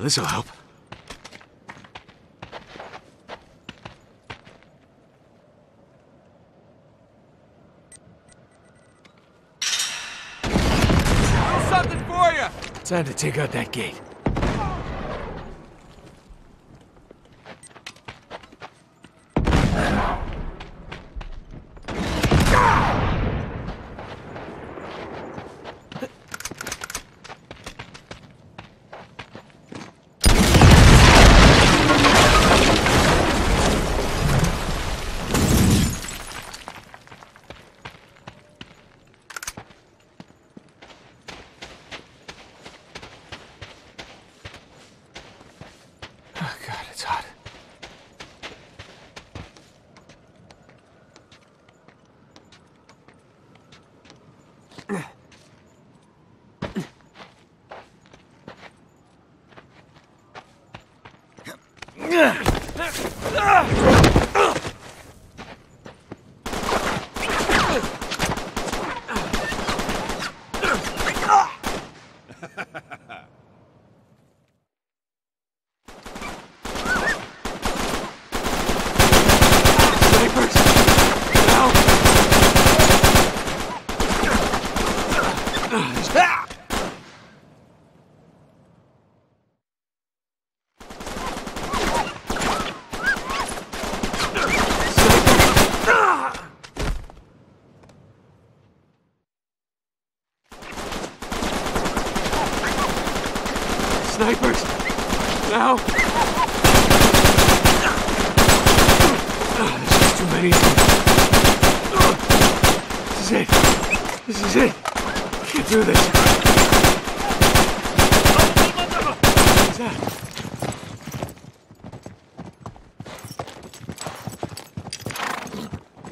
This'll help. Something for you! Time to take out that gate.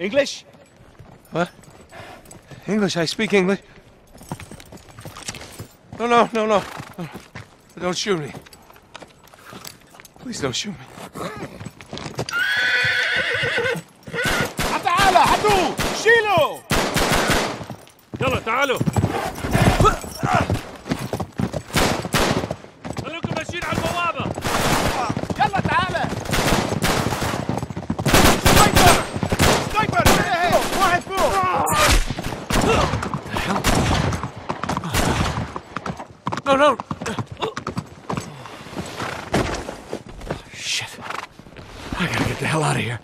English? What? English, I speak English. No, no, no, no. Don't shoot me. Please don't shoot me. تعالوا حدو! شيلوا! يلا تعالوا! خلوكم ماشيين على البوابة! يلا تعالى! No, no! Shit. I gotta get the hell out of here.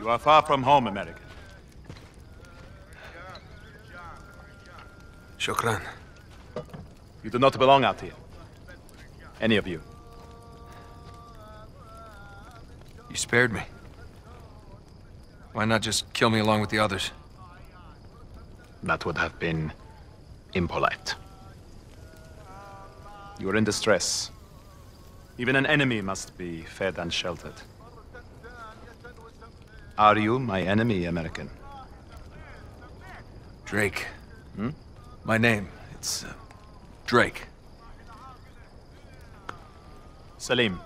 You are far from home, American. Shukran. You do not belong out here. Any of you. You spared me. Why not just kill me along with the others? That would have been impolite. You are in distress. Even an enemy must be fed and sheltered. Are you my enemy, American? Drake. Hmm? My name. It's Drake. Salim.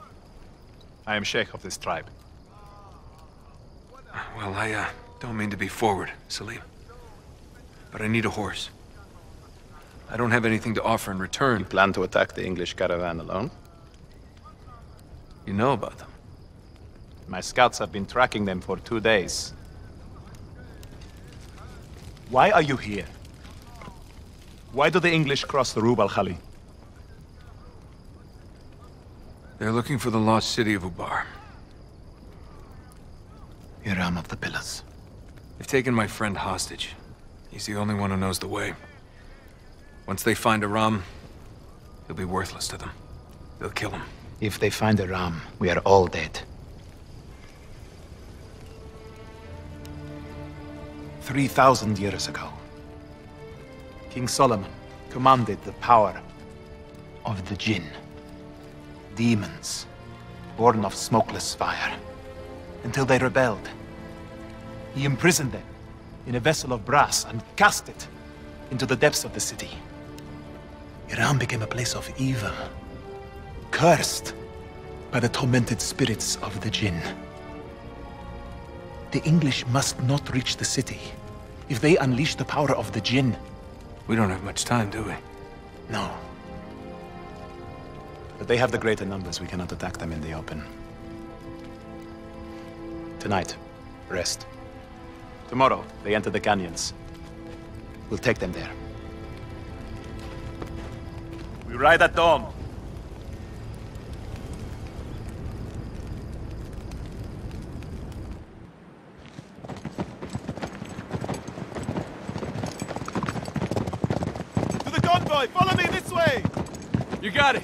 I am Sheikh of this tribe. Well, I don't mean to be forward, Salim. But I need a horse. I don't have anything to offer in return. You plan to attack the English caravan alone? You know about them. My scouts have been tracking them for 2 days. Why are you here? Why do the English cross the Rub al Khali? They're looking for the lost city of Ubar. Iram of the Pillars. They've taken my friend hostage. He's the only one who knows the way. Once they find Iram, he'll be worthless to them. They'll kill him. If they find Iram, we are all dead. 3,000 years ago, King Solomon commanded the power of the Jinn. Demons, born of smokeless fire, until they rebelled. He imprisoned them in a vessel of brass and cast it into the depths of the city. Iram became a place of evil, cursed by the tormented spirits of the Jinn. The English must not reach the city. If they unleash the power of the Jinn... We don't have much time, do we? No. But they have the greater numbers. We cannot attack them in the open. Tonight, rest. Tomorrow, they enter the canyons. We'll take them there. We ride at dawn. To the convoy! Follow me this way! You got it!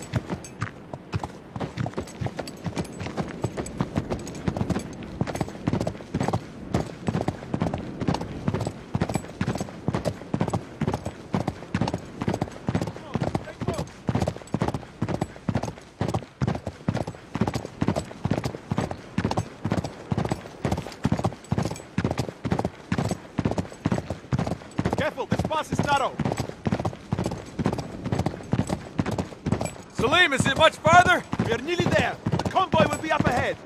Salim, is it much farther? We are nearly there. The convoy will be up ahead.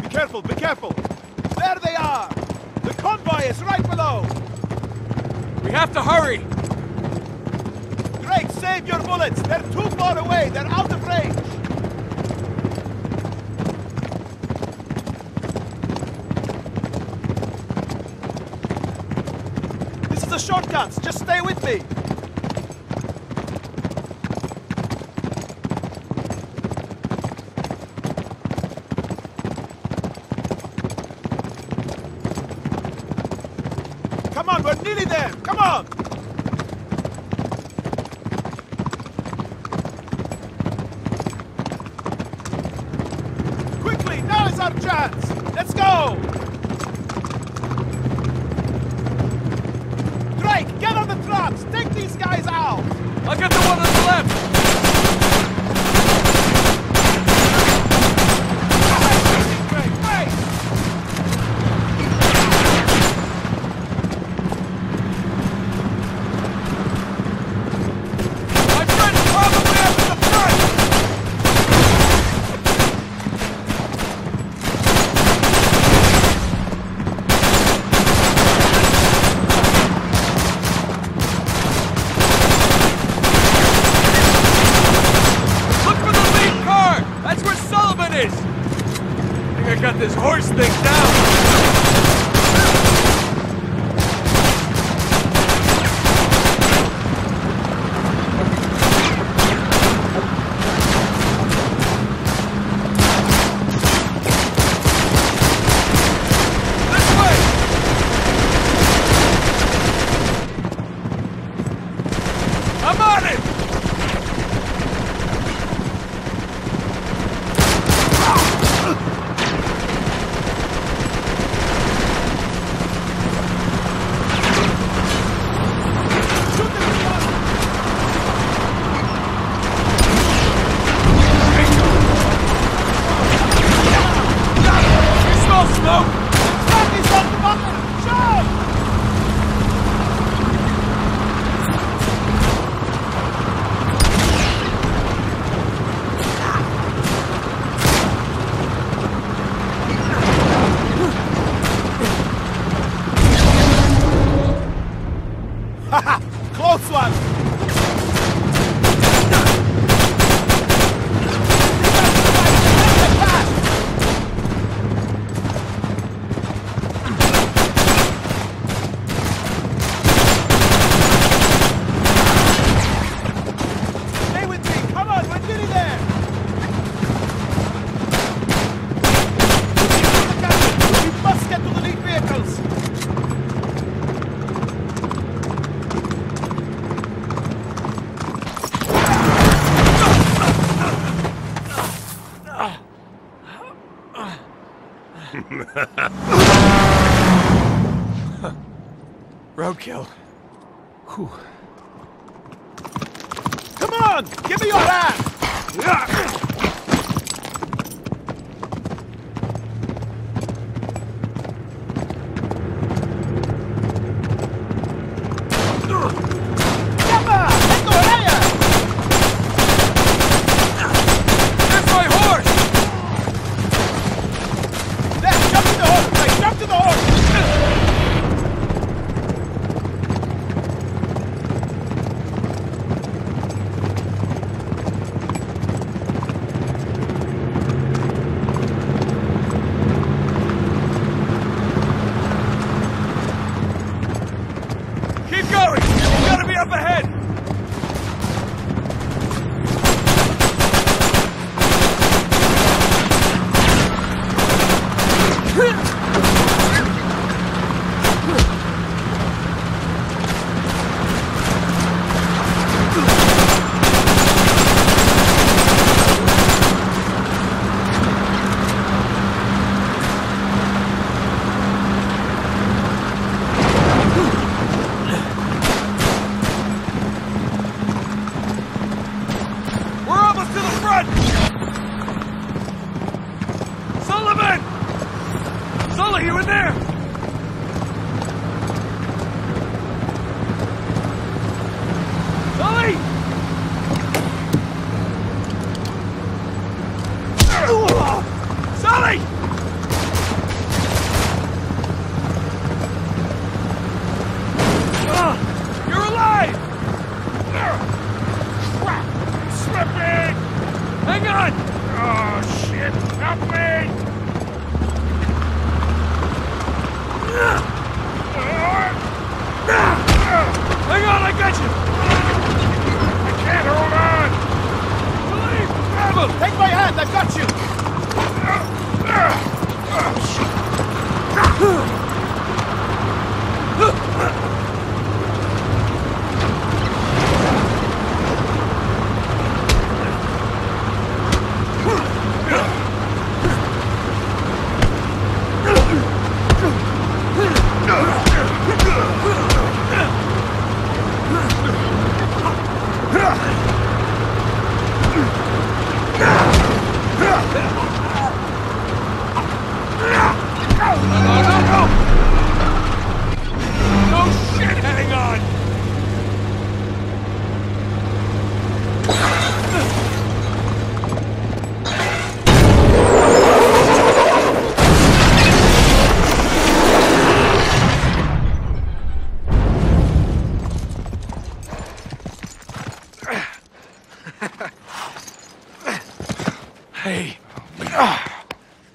Be careful, be careful. There they are. The convoy is right below. We have to hurry. Drake, save your bullets. They're too far away. They're out of range. Shortcuts, just stay with me. Come on, we're nearly there. Come on. Quickly, now is our chance. Let's go. Get on the trucks! Take these guys out! I'll get the one on the left! Roadkill. Whew. Come on! Give me your hand! Yeah.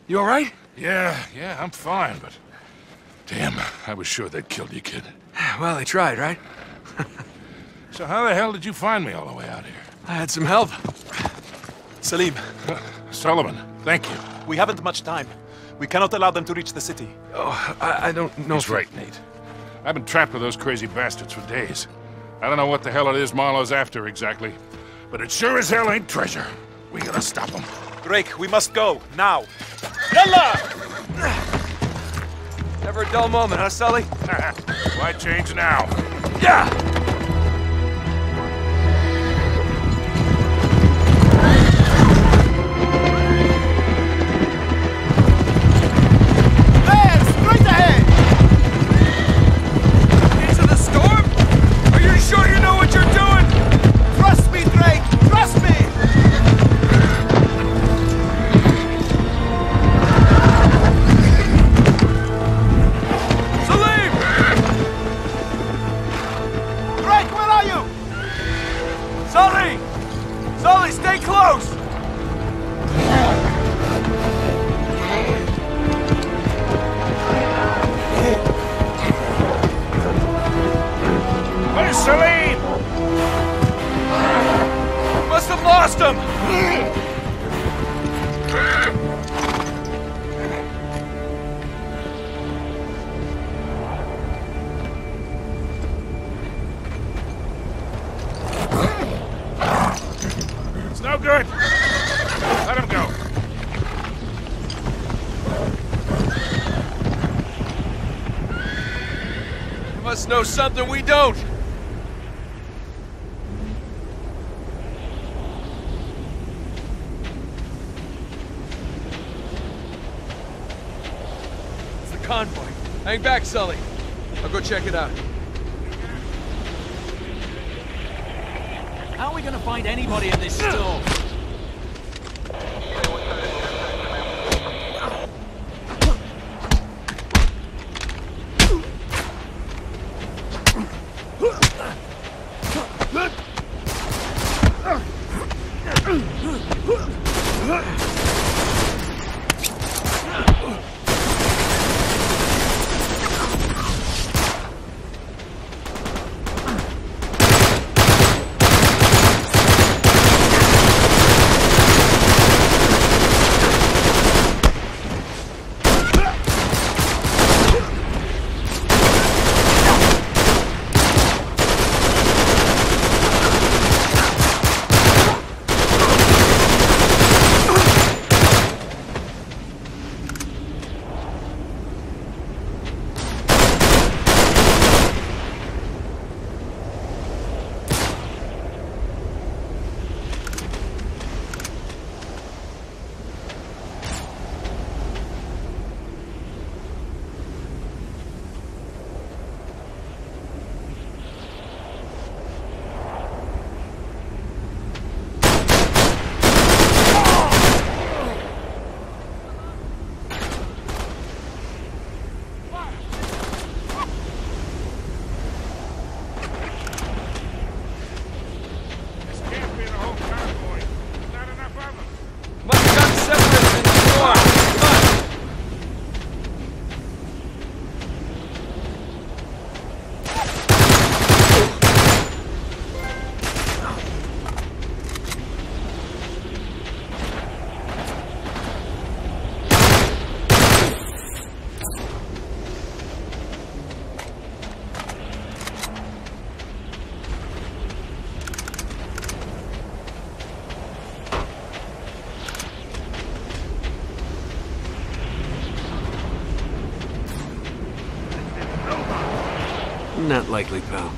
You alright? Yeah, I'm fine, but damn, I was sure they'd killed you, kid. Well, they tried, right? So how the hell did you find me all the way out here? I had some help. Salim. Solomon, thank you. We haven't much time. We cannot allow them to reach the city. Oh, I don't know. That's right, Nate. I've been trapped with those crazy bastards for days. I don't know what the hell it is Marlow's after exactly, but it sure as hell ain't treasure. We gotta stop them. Drake, we must go, now. Yalla! Never a dull moment, huh, Sully? Why change now? Yeah! must know something we don't. It's the convoy. Hang back, Sully. I'll go check it out. How are we gonna find anybody in this storm? Not likely, pal.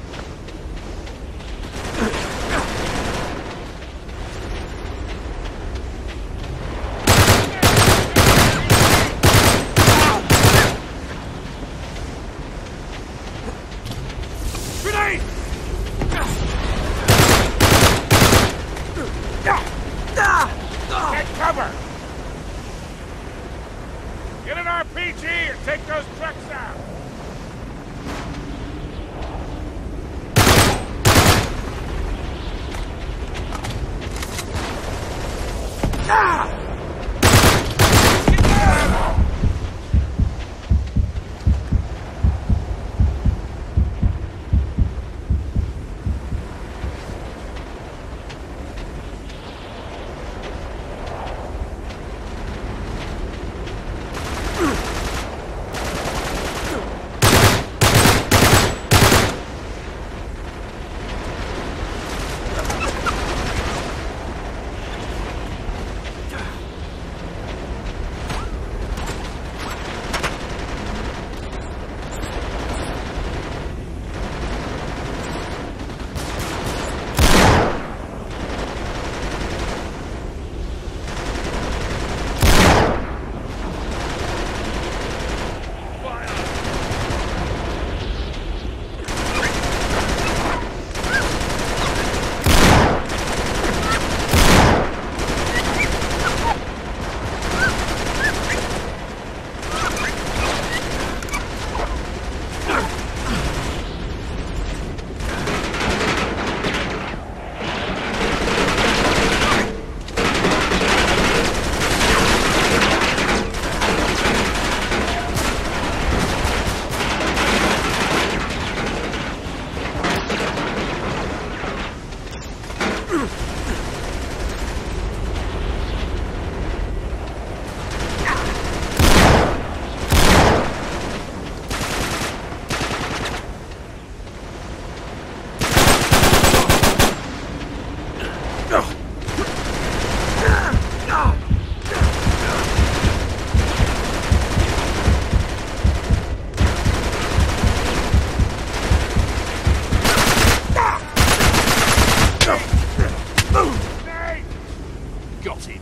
proceed.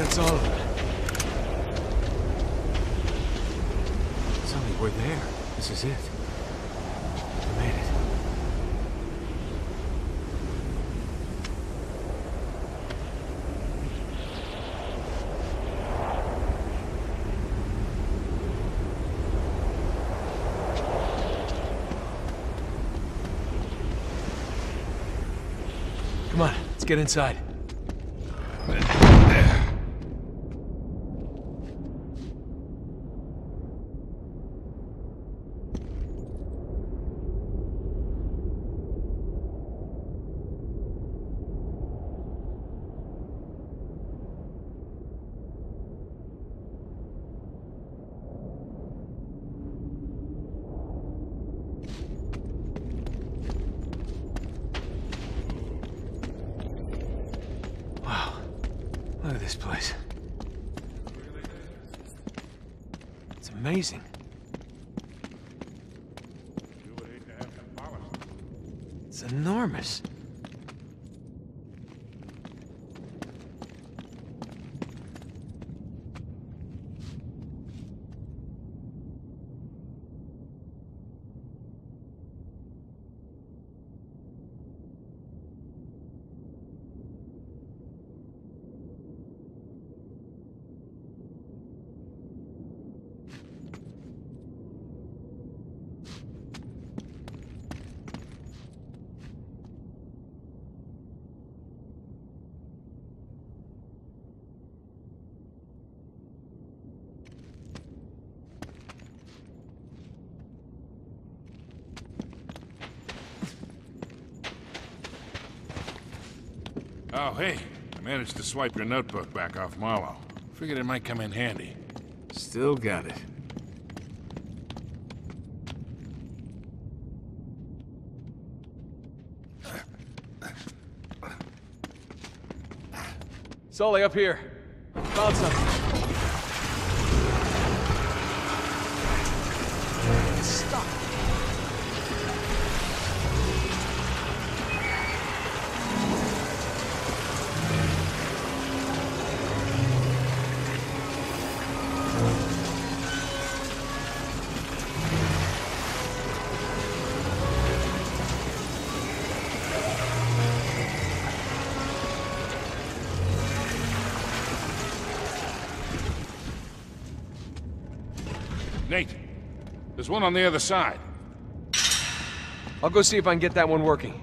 That's all of it. Sally, we're there. This is it. We made it. Come on, let's get inside. Amazing. It's enormous. Oh, hey, I managed to swipe your notebook back off Marlow. Figured it might come in handy. Still got it. Sully, up here. Found something. It's stuck. There's one on the other side. I'll go see if I can get that one working.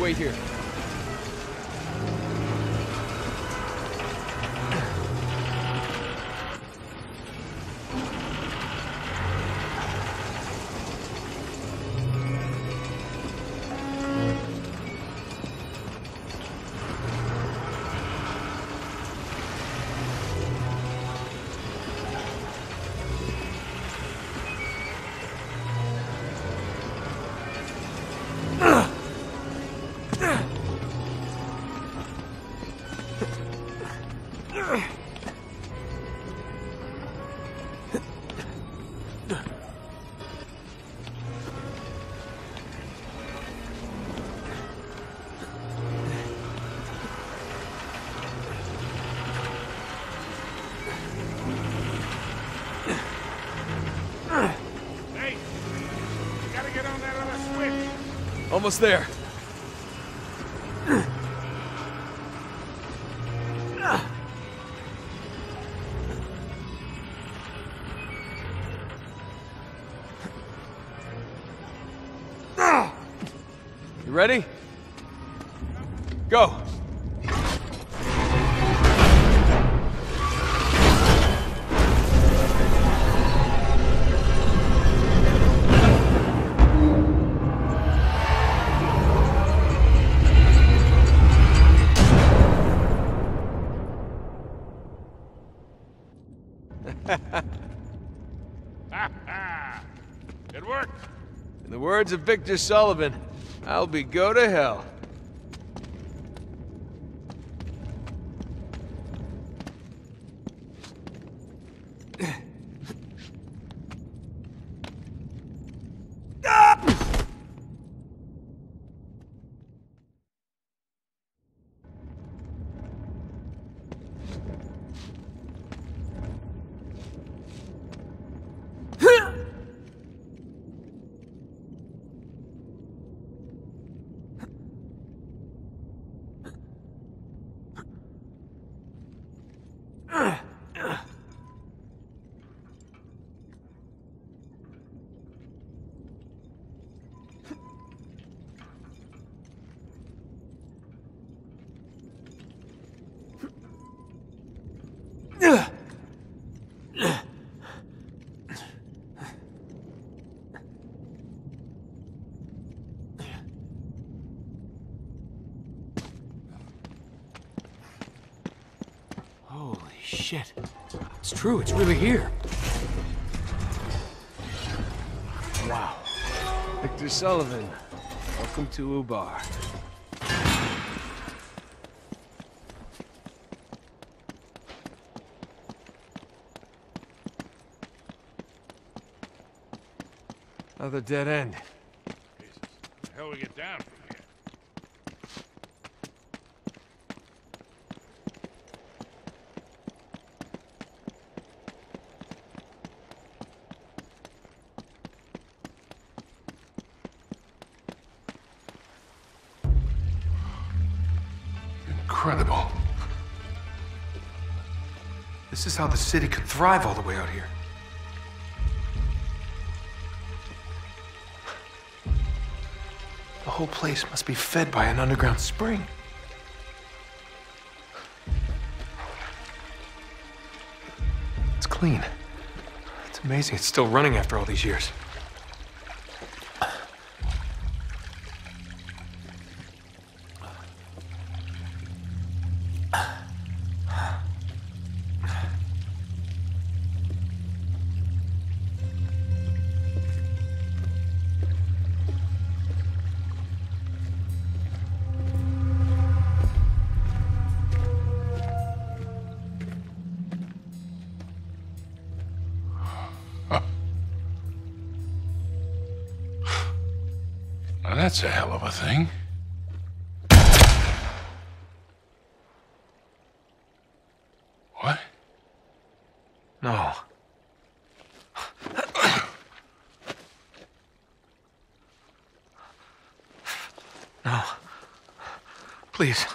Wait here. Almost there. You ready? Go. It worked. In the words of Victor Sullivan, I'll be go to hell. Shit. It's true, it's really here. Wow. Victor Sullivan, welcome to Ubar. Another dead end. Jesus, the hell we get down from here? Incredible. This is how the city could thrive all the way out here. The whole place must be fed by an underground spring. It's clean. It's amazing it's still running after all these years. That's a hell of a thing. What? No. No. Please.